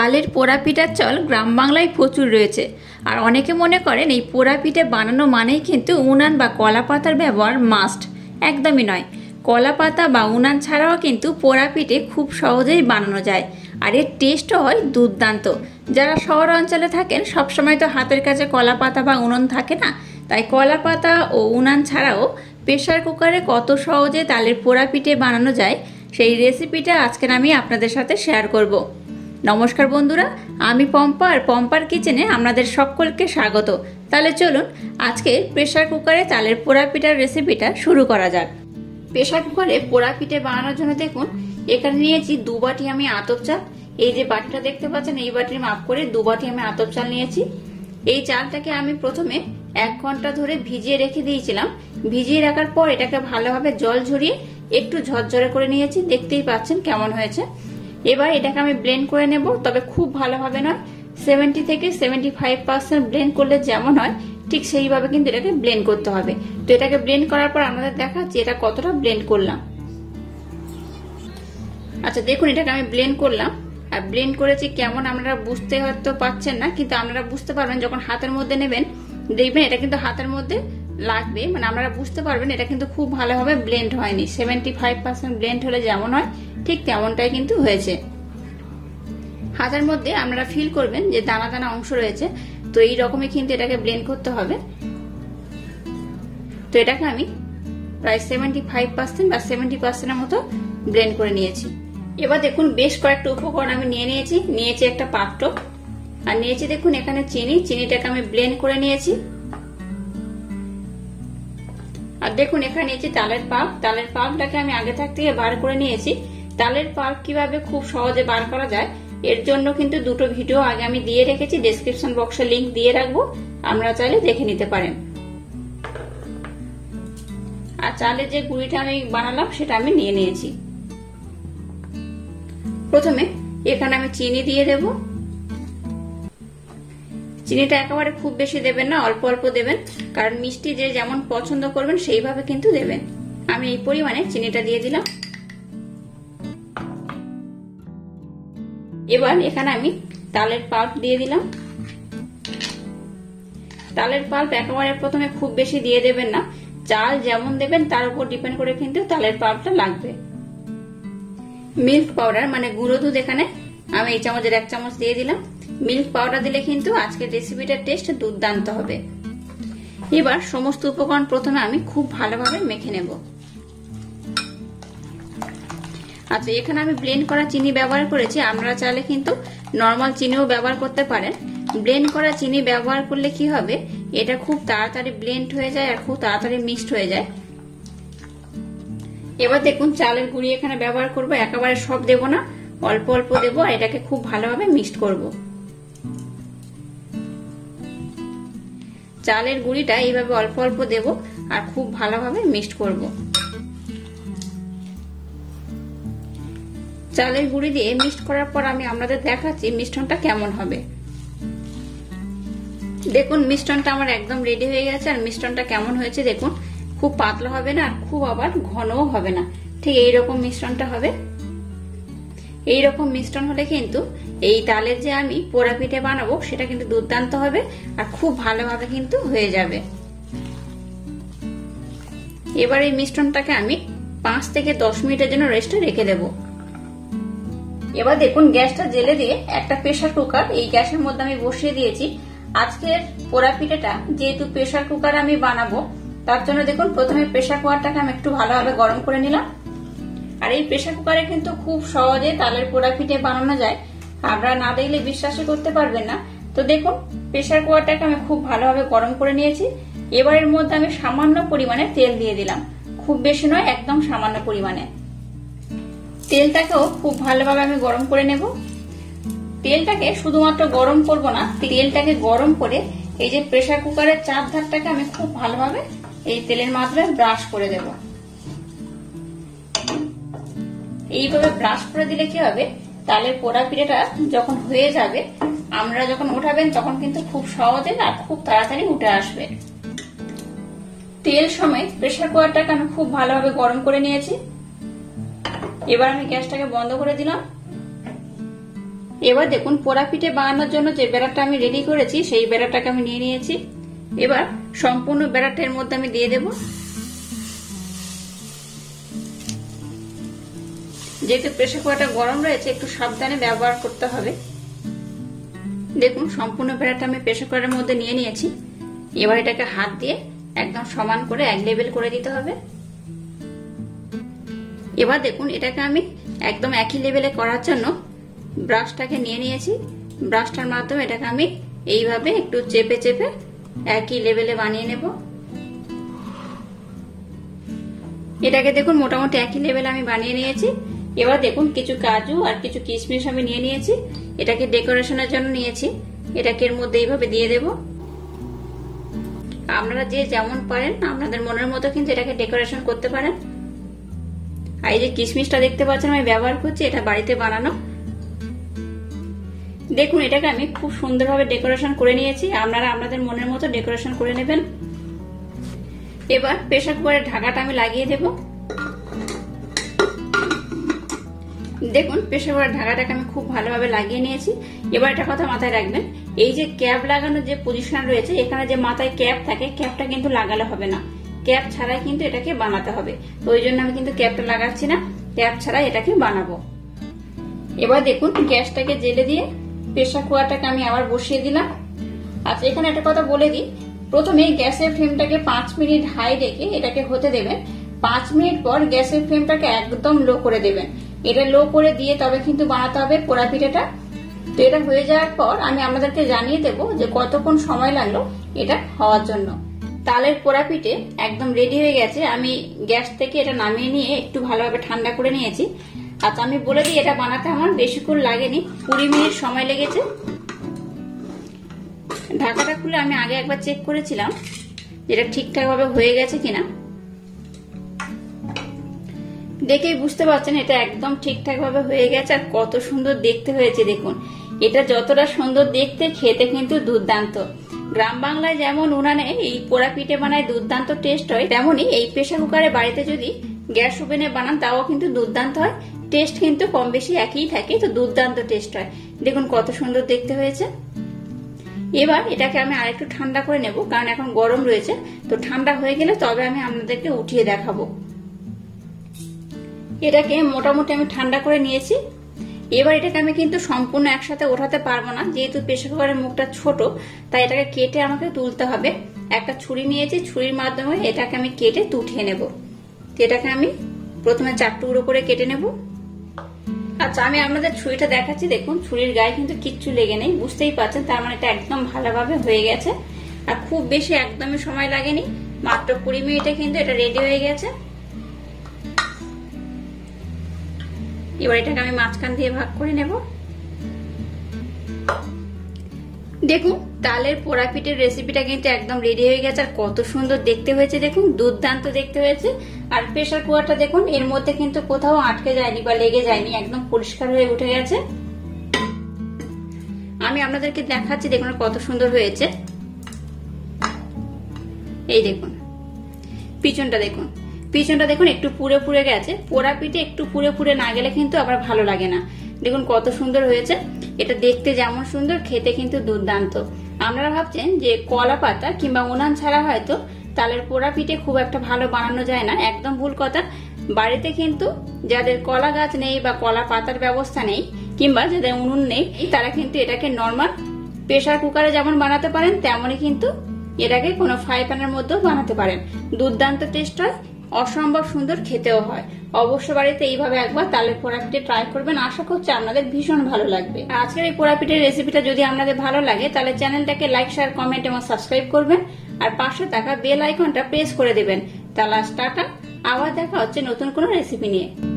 तालेर पोड़ा पिठार चल ग्राम बांगलाय प्रचुर रयेछे आर अनेके मने करेन एई पोड़ा पिठा बानानो मानेई किन्तु उनान बा कला पातार व्यवहार मास्ट। एकदमई नय। कला पाता बा उनान छाड़ाओ किन्तु पोड़ा पिठे खूब सहजेई बानानो जाय आर एर टेस्ट हय दुर्दान्त। जारा शहर अंचले थाकेन सब समय तो हातेर काछे कला पाता बा उनान थाके ना, ताई कला पाता ओ उनान छाड़ाओ प्रेसार कुकारे कत सहजे तालेर पोड़ा पिठे बानानो जाय सेई रेसिपिटा आजकेर आमि आपनादेर साथे शेयर करब। नमस्कार बंधुरा, आमि पम्पा आर पम्पार किचेने आपनादेर सकलके स्वागत। ताहले चलुन आजके प्रेसार कुकारे तालेर पोड़ा पिठार रेसिपिटा शुरू करा जाक। प्रेसार कुकारे पोड़ा पिठे बानानोर जोन्नो देखुन एखाने नियेछि 2 बाटी आमि आतप चाल। एई जे बाटिटा देखते पाच्छेन एई बाटिर माप करे 2 बाटी आमि आतप चाल नियेछि। एई चालटाके आमि प्रथमे 1 घंटा धरे भिजिये रेखे दियेछिलाम। भिजिये राखार पर एटाके भालोभाबे जल झरिये একটু ঝরঝরে করে নিয়েছি, দেখতেই পাচ্ছেন কেমন হয়েছে। এবার এটাকে আমি ব্লেন্ড করে নেব, তবে খুব ভালোভাবে নয়, 70 থেকে 75% ব্লেন্ড করলে যেমন হয় ঠিক সেইভাবে কিন্তু এটাকে ব্লেন্ড করতে হবে। তো এটাকে ব্লেন্ড করার পর আমরা দেখাচ্ছি এটা কতটা ব্লেন্ড করলাম। আচ্ছা দেখুন এটাকে আমি ব্লেন্ড করলাম আর ব্লেন্ড করেছি কেমন আপনারা বুঝতে হয়তো পাচ্ছেন না, কিন্তু আপনারা বুঝতে পারবেন যখন হাতের মধ্যে নেবেন, দেখবেন এটা কিন্তু হাতের মধ্যে লাগবে, মানে আপনারা বুঝতে পারবেন এটা কিন্তু খুব ভালোভাবে ব্লেন্ড হয়নি। 75% ব্লেন্ড হলে যেমন হয় ঠিক তেমনটাই কিন্তু হয়েছে। হাতের মধ্যে আপনারা ফিল করবেন যে দানা দানা অংশ রয়েছে, তো এই রকমই কিন্তু এটাকে ব্লেন্ড করতে হবে। তো এটাকে আমি প্রায় 75% বা 70% এর মতো ব্লেন্ড করে নিয়েছি। এবার দেখুন বেশ কয়েকটা উপকরণ আমি নিয়েছি একটা পাত্র আর নিয়েছি দেখুন এখানে চিনিটাকে আমি ব্লেন্ড করে নিয়েছি। আর দেখুন এখানে এই যে তালের পাল্প, তালের পাল্পটাকে আমি আগে থেকে বার করে নিয়েছি। তালের পাল্প কিভাবে খুব সহজে বার করা যায় এর জন্য কিন্তু দুটো ভিডিও আগে আমি দিয়ে রেখেছি, ডেসক্রিপশন বক্সে লিংক দিয়ে রাখবো, আপনারা চাইলে দেখে নিতে পারেন। আর চালের যে গুঁড়িটা আমি বানালাম সেটা আমি নিয়ে নিয়েছি। প্রথমে এখানে আমি চিনি দিয়ে দেব। চিনিটা একেবারে খুব বেশি দেবেন না, অল্প অল্প দেবেন, কারণ মিষ্টি যে যেমন পছন্দ করবেন সেইভাবে কিন্তু দেবেন। আমি এই পরিমাণে চিনিটা দিয়ে দিলাম। এবার এখানে আমি তালের পাল্প দিয়ে দিলাম। তালের পাল্প একেবারে প্রথমে খুব বেশি দিয়ে দেবেন না, চাল যেমন দেবেন তার উপর ডিপেন্ড করে কিন্তু তালের পাল্পটা লাগবে। মিল্ক পাউডার মানে গুঁড়ো দুধ এখানে আমি এই চামচের 1 চামচ দিয়ে দিলাম। মিল্ক পাউডার দিলে কিন্তু আজকে রেসিপিটার টেস্ট দুর্দান্ত হবে। এবার সমস্ত উপকরণ প্রথমে আমি খুব ভালোভাবে মেখে নেব। আচ্ছা এখানে আমি ব্লেন্ড করা চিনি ব্যবহার করেছি, আপনারা চাইলে কিন্তু নরমাল চিনিও ব্যবহার করতে পারেন। ব্লেন্ড করা চিনি ব্যবহার করলে কি হবে, এটা খুব তাড়াতাড়ি ব্লেন্ড হয়ে যায় আর খুব তাড়াতাড়ি মিক্সড হয়ে যায়। এবার দেখুন চালের গুঁড়ি এখানে ব্যবহার করবো, একেবারে সব দেব না, অল্প অল্প দেব আর এটাকে খুব ভালোভাবে মিক্সড করবো। চালের গুঁড়িটা এইভাবে অল্প অল্প দেব আর খুব ভালোভাবে মিক্সড করব। চালের গুঁড়ি দিয়ে মিক্সড করার পর আমি আপনাদের দেখাচ্ছি মিশ্রণটা কেমন হবে। দেখুন মিশ্রণটা আমার একদম রেডি হয়ে গেছে আর মিশ্রণটা কেমন হয়েছে দেখুন, খুব পাতলা হবে না আর খুব আবার ঘনও হবে না, ঠিক এইরকম মিশ্রণটা হবে। এইরকম মিশ্রণ হলে কিন্তু এই তালের যে আমি পোড়া পিঠে বানাবো সেটা কিন্তু দুর্দান্ত হবে আর খুব ভালোভাবে কিন্তু হয়ে যাবে। এবার এই মিশ্রণটাকে আমি 5 থেকে 10 মিনিটের জন্য রেস্টে রেখে দেব। এবার দেখুন গ্যাসটা জেলে দিয়ে একটা প্রেসার কুকার এই গ্যাসের মধ্যে আমি বসিয়ে দিয়েছি। আজকের পোড়া পিঠেটা যেহেতু প্রেসার কুকার আমি বানাবো তার জন্য দেখুন প্রথমে প্রেসার কুকারটাকে আমি একটু ভালোভাবে গরম করে নিলাম। আর এই প্রেসার কুকারে কিন্তু খুব সহজে তালের পোড়া পিঠে বানানো যায়, আপনারা না দেখলে বিশ্বাসই করতে পারবেন না। তো দেখুন প্রেসার কুকারটাকে আমি খুব ভালোভাবে গরম করে নিয়েছি। এবারের মধ্যে আমি সামান্য পরিমাণে তেল দিয়ে দিলাম, খুব বেশি নয়, একদম সামান্য পরিমাণে। তেলটাকেও খুব ভালোভাবে আমি গরম করে নেব। তেলটাকে শুধুমাত্র গরম করব না, তেলটাকে গরম করে এই যে প্রেসার কুকারের চার ধারটাকে আমি খুব ভালোভাবে এই তেলের মাধ্যমে ব্রাশ করে দেব। এইভাবে ব্রাশ করে দিলে কি হবে, তালের পোড়া পিঠেটা যখন হয়ে যাবে আমরা যখন উঠাবেন তখন কিন্তু খুব সহজে আর খুব তাড়াতাড়ি উঠে আসবে। তেল সময় প্রেসার কুকারটাকে আমি খুব ভালোভাবে গরম করে নিয়েছি। এবার আমি গ্যাসটাকে বন্ধ করে দিলাম। एबार देखुन पोड़ा पिठे बानानोर जोन्नो जे बेटाटा आमि रेडी करेछि सेई बेटाटाके आमि निये नियेछि। एबार सम्पूर्ण बेटाटा एर मध्धे आमि दिये देब। जेहेतु प्रेसार कुकारटा गरम रयेछे एकटु साबधाने व्यवहार करते हबे। देखुन सम्पूर्ण बेटाटा आमि प्रेसार कुकारेर मध्धे निये नियेछि। एबार एटाके हात दिये एकदम समान करे एक लेभेल करे दिते हबे। एबार देखुन एटाके आमि एकदम एकई लेभेले करार जोन्नो ব্রাশটাকে নিয়ে নিয়েছি। ব্রাশটার মাধ্যমে এটাকে আমি এইভাবে একটু চেপে চেপে একই লেভেলে বানিয়ে নেব। এটাকে দেখুন মোটামুটি একই লেভেলে আমি বানিয়ে নিয়েছি। এবার দেখুন কিছু কাজু আর কিছু কিশমিশ আমি নিয়ে নিয়েছি। এটাকে ডেকোরেশনের জন্য নিয়েছি। এটাকে এর মধ্যে এইভাবে দিয়ে দেব। আপনারা যে যেমন পারেন আপনাদের মনের মতো কিন্তু এটাকে ডেকোরেশন করতে পারেন। আর এই যে কিশমিশটা দেখতে পাচ্ছেন আমি ব্যবহার করছি, এটা বাড়িতে বানানো। দেখুন এটাকে আমি খুব সুন্দরভাবে ডেকোরেশন করে নিয়েছি। আপনারা আপনাদের মনের মতো ডেকোরেশন করে নেবেন। এবার প্রেসার কুকারের ঢাকাটা আমি লাগিয়ে দেব। দেখুন প্রেসার কুকারের ঢাকাটাকে আমি খুব ভালোভাবে লাগিয়ে নিয়েছি। এবার একটা কথা মাথায় রাখবেন, এই যে ক্যাপ লাগানোর যে পজিশন রয়েছে এখানে যে মাথায় ক্যাপ থাকে ক্যাপটা কিন্তু লাগালে হবে না, ক্যাপ ছাড়াই কিন্তু এটাকে বানাতে হবে। তো ওই জন্য আমি কিন্তু ক্যাপটা লাগাচ্ছি না, ক্যাপ ছাড়াই এটাকে বানাবো। এবার দেখুন গ্যাসটাকে জেলে দিয়ে প্রেসার কুকারটাকে আমি আবার বসিয়ে দিলাম। আচ্ছা এখানে একটা কথা বলে দিই, প্রথমে গ্যাসের ফ্লেমটাকে 5 মিনিট হাই রেখে এটাকে হতে দেবেন। 5 মিনিট পর গ্যাসের ফ্লেমটাকে একদম লো করে দেবেন। এটা লো করে দিয়ে তবে কিন্তু বানাতে হবে পোড়া পিঠাটা। তো এটা হয়ে যাওয়ার পর আমি আপনাদেরকে জানিয়ে দেবো যে কতক্ষণ সময় লাগলো এটা হওয়ার জন্য। তালের পোড়া পিঠে একদম রেডি হয়ে গেছে। আমি গ্যাস থেকে এটা নামিয়ে নিয়ে একটু ভালোভাবে ঠান্ডা করে নিয়েছি। আচ্ছা আমি বলে দিই, এটা বানাতে আমার বেশিক্ষণ লাগেনি, 20 মিনিট সময় লেগেছে। ঢাকাটা খুলে আমি আগে একবার চেক করেছিলাম যেটা ঠিকঠাক ভাবে হয়ে গেছে কিনা। দেখেই বুঝতে পারছেন এটা একদম ঠিকঠাক ভাবে হয়ে গেছে। আর কত সুন্দর দেখতে হয়েছে দেখুন। এটা যতটা সুন্দর দেখতে খেতে কিন্তু দুর্দান্ত। গ্রাম বাংলায় যেমন উনানে এই পোড়া পিঠে বানায় দুর্দান্ত টেস্ট হয়, তেমনই এই প্রেসার কুকারে বাড়িতে যদি গ্যাস ওভেনে বানান তাও কিন্তু দুর্দান্ত হয়। টেস্ট কিন্তু কম বেশি একই থাকে, তো দুর্দান্ত টেস্ট হয়। দেখুন কত সুন্দর দেখতে হয়েছে। এবার এটাকে আমি আরেকটু ঠান্ডা করে নেব, কারণ এখন গরম রয়েছে। তো ঠান্ডা হয়ে গেলে তবে আমি আপনাদেরকে উঠিয়ে দেখাবো। এটাকে মোটামুটি আমি ঠান্ডা করে নিয়েছি। এবার এটাকে আমি কিন্তু সম্পূর্ণ একসাথে ওঠাতে পারবো না, যেহেতু প্রেসার কুকারের মুখটা ছোট, তাই এটাকে কেটে আমাকে তুলতে হবে। একটা ছুরি নিয়েছি, ছুরির মাধ্যমে এটাকে আমি কেটে তুলে নেব। এটাকে আমি প্রথমে 4 টুকরো করে কেটে নেব। আচ্ছা আমি আপনাদের ছুরিটা দেখাচ্ছি। দেখুন ছুরির গায়ে কিন্তু কিচ্ছু লেগে নেই, বুঝতেই পারছেন, তার মানে এটা একদম ভালোভাবে হয়ে গেছে। আর খুব বেশি একদমই সময় লাগেনি, মাত্র 20 মিনিটে কিন্তু এটা রেডি হয়ে গেছে। এবার এটাকে আমি মাঝখান দিয়ে ভাগ করে নেব। দেখুন তালের পোড়া পিঠের রেসিপিটা কিন্তু একদম রেডি হয়ে গেছে। আর কত সুন্দর দেখতে হয়েছে দেখুন, দুর্দান্ত দেখতে হয়েছে। আর প্রেসার কুকারটা দেখুন এর মধ্যে কিন্তু কোথাও আটকে যায়নি বা লেগে যায়নি, একদম পরিষ্কার হয়ে উঠে গেছে। আমি আপনাদেরকে দেখাচ্ছি দেখুন কত সুন্দর হয়েছে। এই দেখুন পিছনটা, দেখুন পিছনটা দেখুন একটু পুড়ে পুড়ে গেছে। পোড়া পিঠে একটু পুড়ে পুড়ে না গেলে কিন্তু আবার ভালো লাগে না। দেখুন কত সুন্দর হয়েছে। এটা দেখতে যেমন সুন্দর খেতে কিন্তু দুর্দান্ত। আপনারা ভাবছেন যে কলা পাতা কিংবা উনান ছাড়া হয়তো তালের পোড়া পিঠে খুব একটা ভালো বানানো যায় না, একদম ভুল কথা। বাড়িতে কিন্তু যাদের কলা গাছ নেই বা কলা পাতার ব্যবস্থা নেই কিংবা যাদের উনুন নেই, তারা কিন্তু এটাকে নর্মাল প্রেসার কুকারে যেমন বানাতে পারেন, তেমনই কিন্তু এটাকে কোনো ফ্রাই প্যানের মধ্যেও বানাতে পারেন। দুর্দান্ত টেস্ট হয়, অসম্ভব সুন্দর খেতেও হয়। অবশ্য বাড়িতে এইভাবে একবার তালের পোড়া পিঠে ট্রাই করবেন, আশা করছি আপনাদের ভীষণ ভালো লাগবে। আজকের এই পোড়া পিঠের রেসিপিটা যদি আপনাদের ভালো লাগে তাহলে চ্যানেলটাকে লাইক, শেয়ার, কমেন্ট এবং সাবস্ক্রাইব করবেন। আর পাশে থাকা বেল আইকনটা প্রেস করে দেবেন। তাহলে টাটা, আবার দেখা হচ্ছে নতুন কোনো রেসিপি নিয়ে।